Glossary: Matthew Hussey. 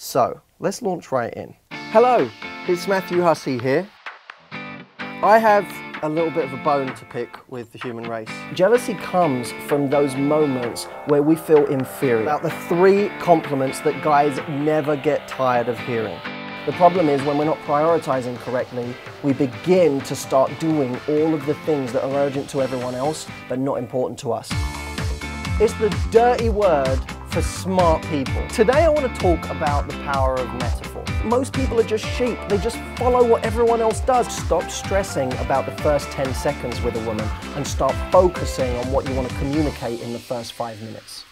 So let's launch right in. Hello, it's Matthew Hussey here. I have a little bit of a bone to pick with the human race. Jealousy comes from those moments where we feel inferior. About the three compliments that guys never get tired of hearing. The problem is when we're not prioritizing correctly, we begin to start doing all of the things that are urgent to everyone else, but not important to us. It's the dirty word for smart people. Today I want to talk about the power of metaphor. Most people are just sheep. They just follow what everyone else does. Stop stressing about the first 10 seconds with a woman and start focusing on what you want to communicate in the first 5 minutes.